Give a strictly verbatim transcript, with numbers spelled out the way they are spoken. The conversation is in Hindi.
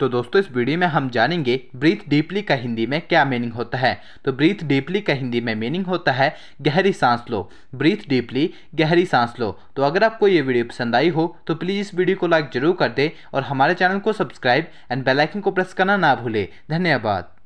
तो दोस्तों इस वीडियो में हम जानेंगे ब्रीथ डीपली का हिंदी में क्या मीनिंग होता है। तो ब्रीथ डीपली का हिंदी में मीनिंग होता है गहरी सांस लो। ब्रीथ डीपली, गहरी सांस लो। तो अगर आपको ये वीडियो पसंद आई हो तो प्लीज़ इस वीडियो को लाइक जरूर कर दें और हमारे चैनल को सब्सक्राइब एंड बेल आइकन को प्रेस करना ना भूलें। धन्यवाद।